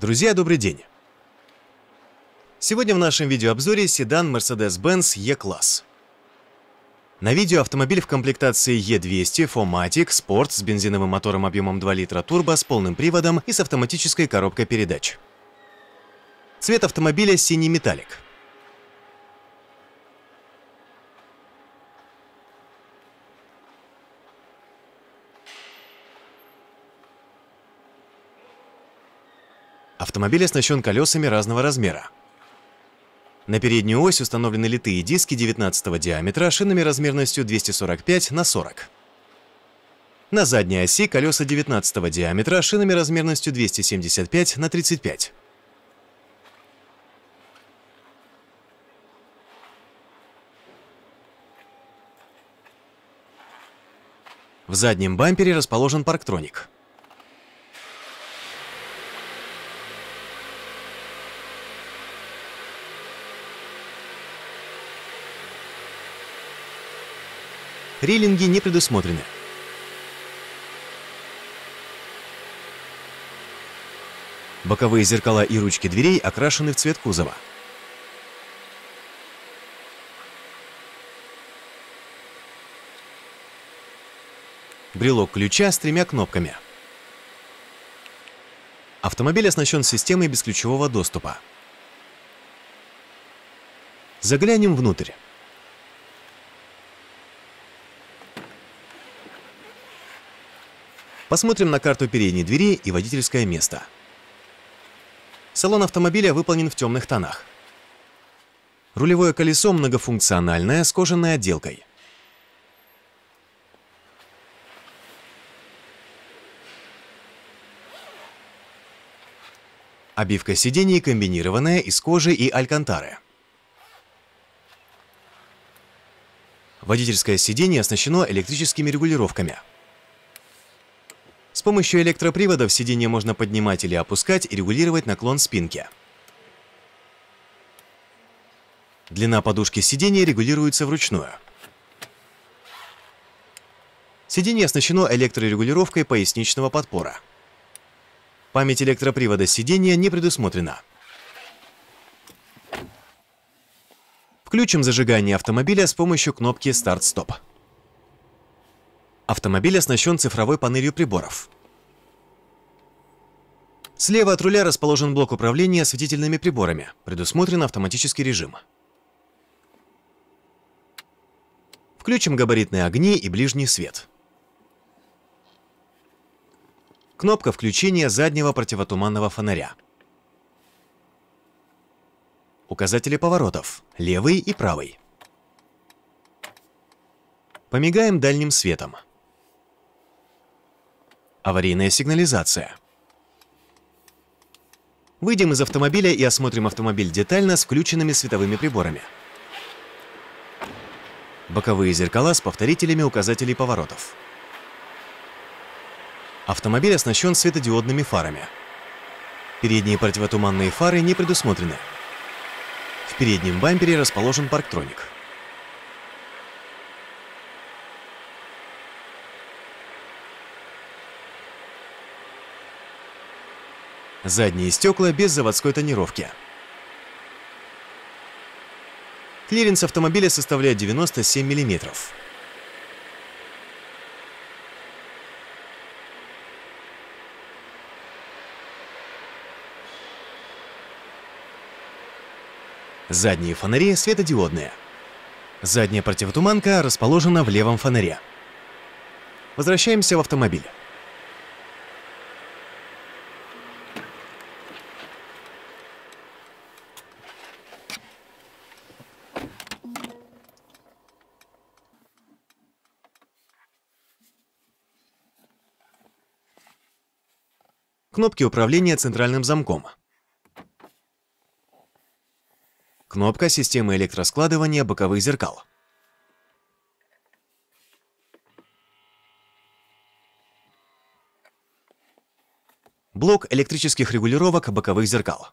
Друзья, добрый день! Сегодня в нашем видеообзоре седан Mercedes-Benz E-Class. На видео автомобиль в комплектации E200 4Matic Sport с бензиновым мотором объемом 2 литра турбо, с полным приводом и с автоматической коробкой передач. Цвет автомобиля синий металлик. Автомобиль оснащен колесами разного размера. На переднюю ось установлены литые диски 19 диаметра шинами размерностью 245×40. На задней оси колеса 19 диаметра шинами размерностью 275×35. В заднем бампере расположен парктроник. Рейлинги не предусмотрены. Боковые зеркала и ручки дверей окрашены в цвет кузова. Брелок ключа с 3 кнопками. Автомобиль оснащен системой бесключевого доступа. Заглянем внутрь. Посмотрим на карту передней двери и водительское место. Салон автомобиля выполнен в темных тонах. Рулевое колесо многофункциональное, с кожаной отделкой. Обивка сидений комбинированная из кожи и алькантары. Водительское сиденье оснащено электрическими регулировками. С помощью электроприводов сиденье можно поднимать или опускать и регулировать наклон спинки. Длина подушки сиденья регулируется вручную. Сиденье оснащено электрорегулировкой поясничного подпора. Память электропривода сиденья не предусмотрена. Включим зажигание автомобиля с помощью кнопки «Старт-стоп». Автомобиль оснащен цифровой панелью приборов. Слева от руля расположен блок управления осветительными приборами. Предусмотрен автоматический режим. Включим габаритные огни и ближний свет. Кнопка включения заднего противотуманного фонаря. Указатели поворотов – левый и правый. Помигаем дальним светом. Аварийная сигнализация. Выйдем из автомобиля и осмотрим автомобиль детально с включенными световыми приборами. Боковые зеркала с повторителями указателей поворотов. Автомобиль оснащен светодиодными фарами. Передние противотуманные фары не предусмотрены. В переднем бампере расположен парктроник. Задние стекла без заводской тонировки. Клиренс автомобиля составляет 97 мм. Задние фонари светодиодные. Задняя противотуманка расположена в левом фонаре. Возвращаемся в автомобиль. Кнопки управления центральным замком. Кнопка системы электроскладывания боковых зеркал. Блок электрических регулировок боковых зеркал.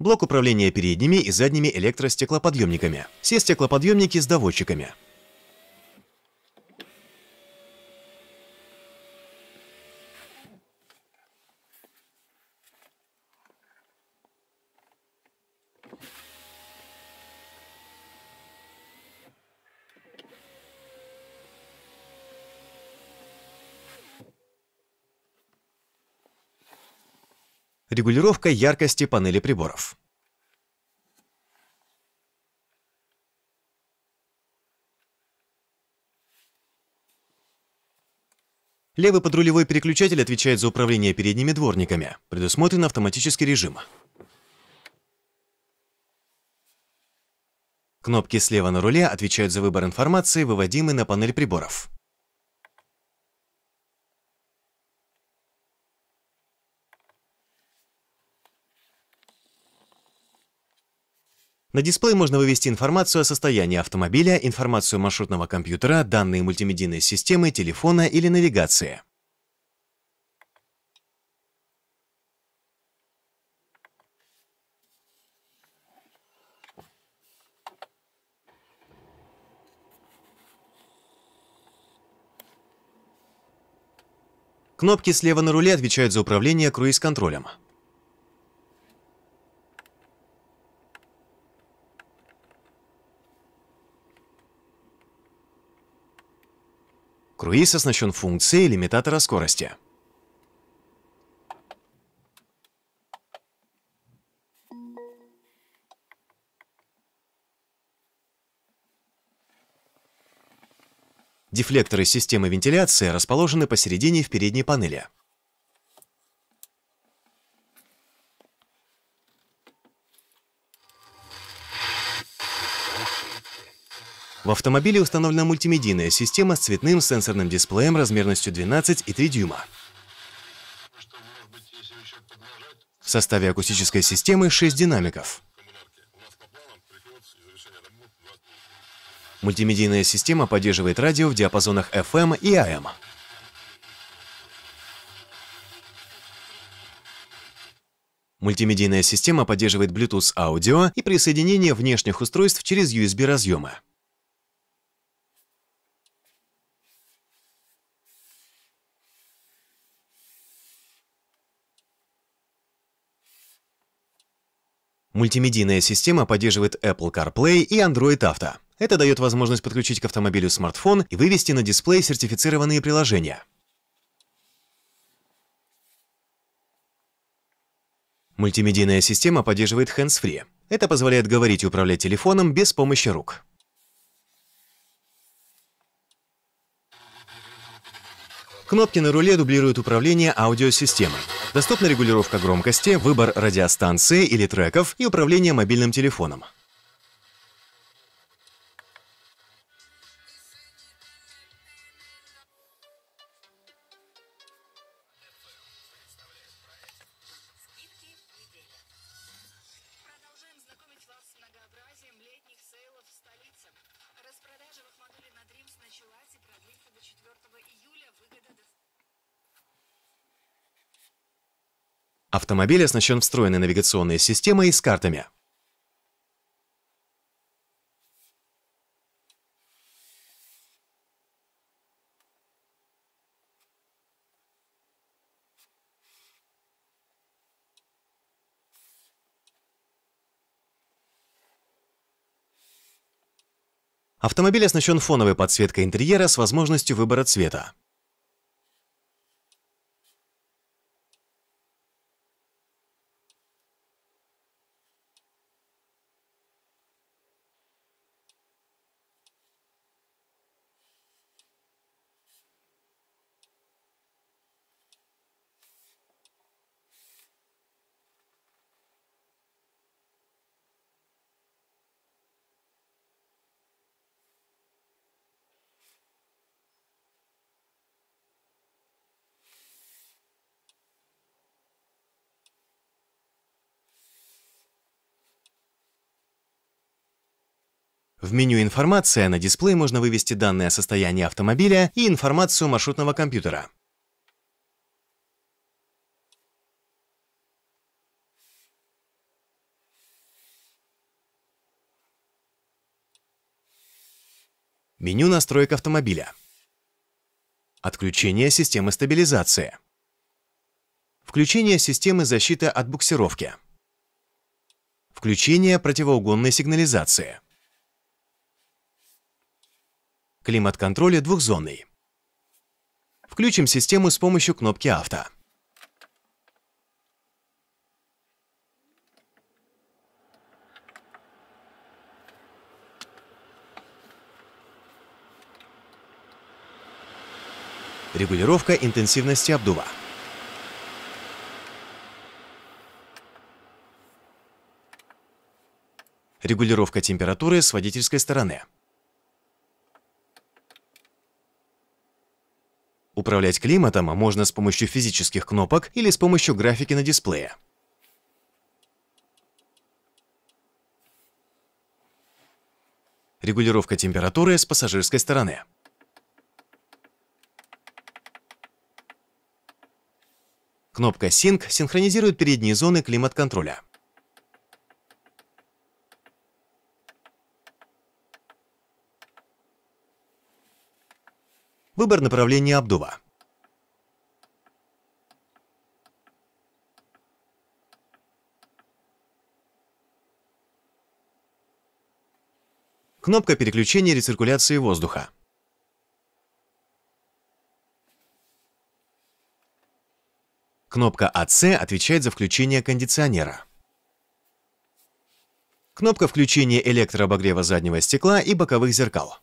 Блок управления передними и задними электростеклоподъемниками. Все стеклоподъемники с доводчиками. Регулировка яркости панели приборов. Левый подрулевой переключатель отвечает за управление передними дворниками. Предусмотрен автоматический режим. Кнопки слева на руле отвечают за выбор информации, выводимой на панель приборов. На дисплей можно вывести информацию о состоянии автомобиля, информацию маршрутного компьютера, данные мультимедийной системы, телефона или навигации. Кнопки слева на руле отвечают за управление круиз-контролем. Круиз оснащен функцией лимитатора скорости. Дефлекторы системы вентиляции расположены посередине в передней панели. В автомобиле установлена мультимедийная система с цветным сенсорным дисплеем размерностью 12,3 дюйма. В составе акустической системы 6 динамиков. Мультимедийная система поддерживает радио в диапазонах FM и AM. Мультимедийная система поддерживает Bluetooth-аудио и присоединение внешних устройств через USB-разъемы. Мультимедийная система поддерживает Apple CarPlay и Android Auto. Это дает возможность подключить к автомобилю смартфон и вывести на дисплей сертифицированные приложения. Мультимедийная система поддерживает hands-free. Это позволяет говорить и управлять телефоном без помощи рук. Кнопки на руле дублируют управление аудиосистемой. Доступна регулировка громкости, выбор радиостанции или треков и управление мобильным телефоном. Автомобиль оснащен встроенной навигационной системой с картами. Автомобиль оснащен фоновой подсветкой интерьера с возможностью выбора цвета. В меню «Информация» на дисплей можно вывести данные о состоянии автомобиля и информацию маршрутного компьютера. Меню настроек автомобиля. Отключение системы стабилизации. Включение системы защиты от буксировки. Включение противоугонной сигнализации. Климат-контроль двухзонный. Включим систему с помощью кнопки «Авто». Регулировка интенсивности обдува. Регулировка температуры с водительской стороны. Управлять климатом можно с помощью физических кнопок или с помощью графики на дисплее. Регулировка температуры с пассажирской стороны. Кнопка «Sync» синхронизирует передние зоны климат-контроля. Выбор направления обдува. Кнопка переключения рециркуляции воздуха. Кнопка «АЦ» отвечает за включение кондиционера. Кнопка включения электрообогрева заднего стекла и боковых зеркал.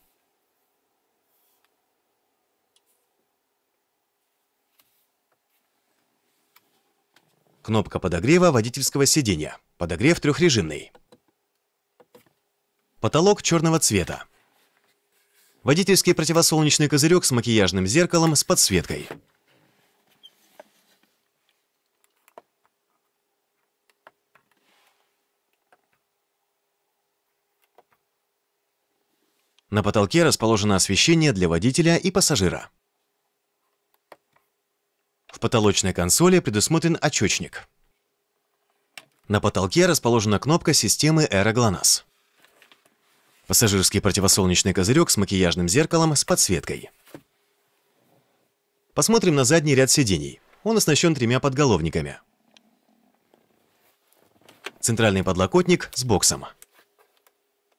Кнопка подогрева водительского сиденья. Подогрев трехрежимный. Потолок черного цвета. Водительский противосолнечный козырек с макияжным зеркалом с подсветкой. На потолке расположено освещение для водителя и пассажира. В потолочной консоли предусмотрен отчетчик. На потолке расположена кнопка системы ЭРА-ГЛОНАСС. Пассажирский противосолнечный козырек с макияжным зеркалом с подсветкой. Посмотрим на задний ряд сидений. Он оснащен тремя подголовниками. Центральный подлокотник с боксом.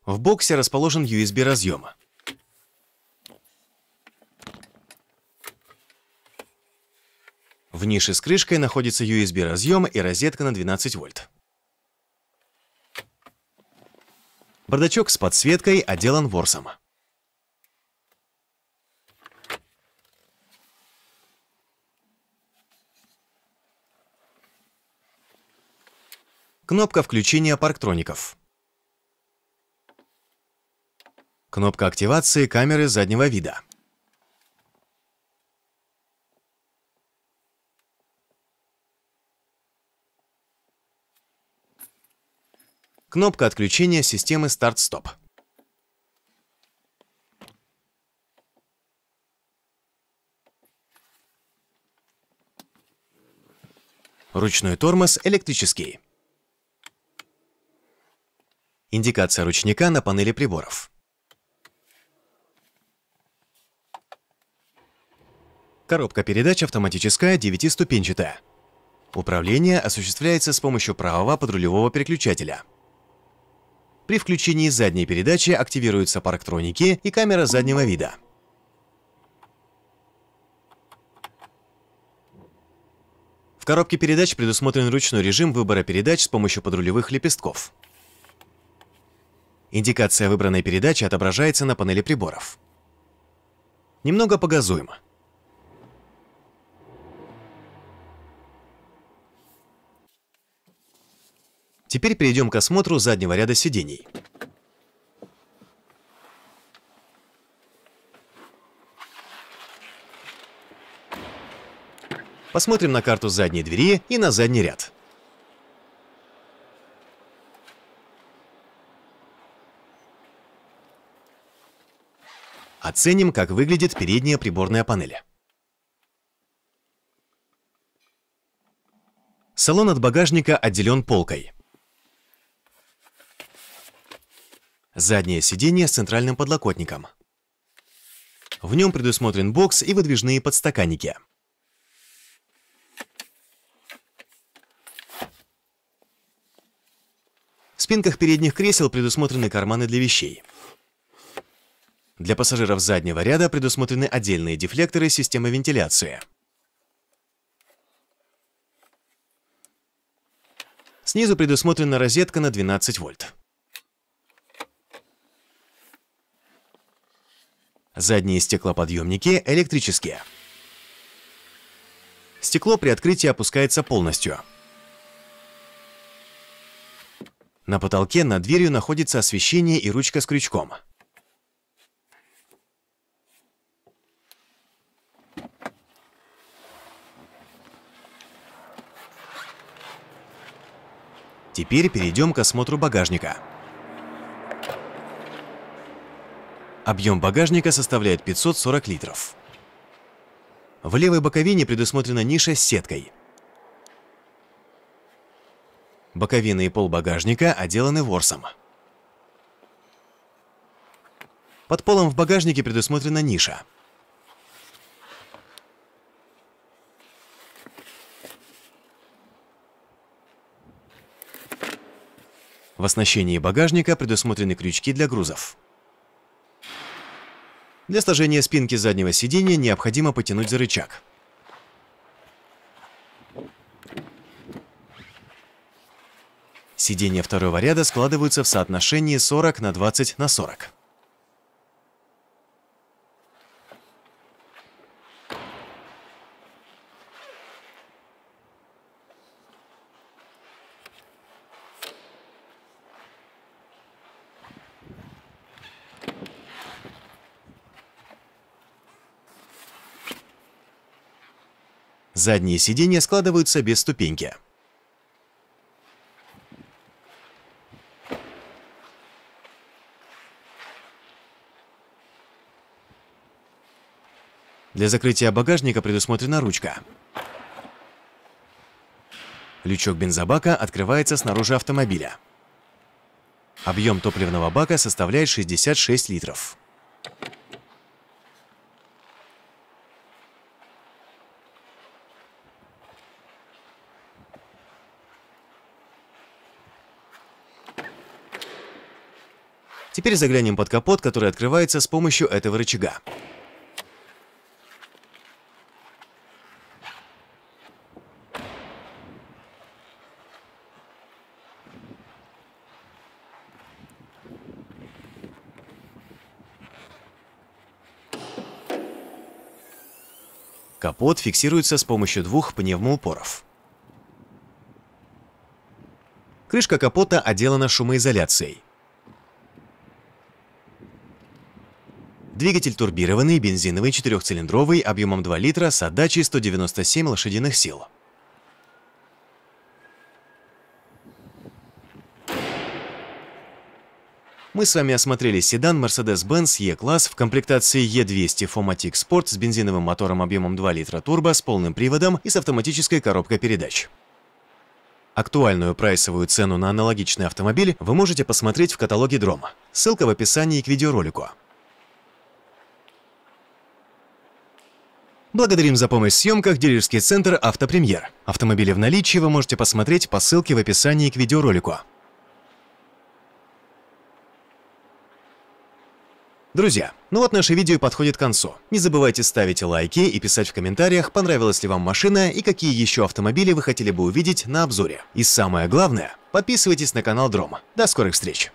В боксе расположен USB-разъем. В нише с крышкой находится USB-разъем и розетка на 12 вольт. Бардачок с подсветкой отделан ворсом. Кнопка включения парктроников. Кнопка активации камеры заднего вида. Кнопка отключения системы «Старт-стоп». Ручной тормоз электрический. Индикация ручника на панели приборов. Коробка передач автоматическая, 9-ступенчатая. Управление осуществляется с помощью правого подрулевого переключателя. При включении задней передачи активируются парктроники и камера заднего вида. В коробке передач предусмотрен ручной режим выбора передач с помощью подрулевых лепестков. Индикация выбранной передачи отображается на панели приборов. Немного погазуем. Теперь перейдем к осмотру заднего ряда сидений. Посмотрим на карту задней двери и на задний ряд. Оценим, как выглядит передняя приборная панель. Салон от багажника отделен полкой. Заднее сиденье с центральным подлокотником. В нем предусмотрен бокс и выдвижные подстаканники. В спинках передних кресел предусмотрены карманы для вещей. Для пассажиров заднего ряда предусмотрены отдельные дефлекторы системы вентиляции. Снизу предусмотрена розетка на 12 вольт. Задние стеклоподъемники электрические. Стекло при открытии опускается полностью. На потолке над дверью находится освещение и ручка с крючком. Теперь перейдем к осмотру багажника. Объем багажника составляет 540 литров. В левой боковине предусмотрена ниша с сеткой. Боковина и пол багажника отделаны ворсом. Под полом в багажнике предусмотрена ниша. В оснащении багажника предусмотрены крючки для грузов. Для сложения спинки заднего сиденья необходимо потянуть за рычаг. Сиденья второго ряда складываются в соотношении 40 на 20 на 40. Задние сиденья складываются без ступеньки. Для закрытия багажника предусмотрена ручка. Лючок бензобака открывается снаружи автомобиля. Объем топливного бака составляет 66 литров. Теперь заглянем под капот, который открывается с помощью этого рычага. Капот фиксируется с помощью двух пневмоупоров. Крышка капота отделана шумоизоляцией. Двигатель турбированный, бензиновый, четырехцилиндровый, объемом 2 литра, с отдачей 197 лошадиных сил. Мы с вами осмотрели седан Mercedes-Benz E-Class в комплектации E200 4Matic Sport с бензиновым мотором объемом 2 литра турбо, с полным приводом и с автоматической коробкой передач. Актуальную прайсовую цену на аналогичный автомобиль вы можете посмотреть в каталоге DROM. Ссылка в описании к видеоролику. Благодарим за помощь в съемках дилерский центр «Автопремьер». Автомобили в наличии вы можете посмотреть по ссылке в описании к видеоролику. Друзья, ну вот наше видео подходит к концу. Не забывайте ставить лайки и писать в комментариях, понравилась ли вам машина и какие еще автомобили вы хотели бы увидеть на обзоре. И самое главное, подписывайтесь на канал DROM. До скорых встреч!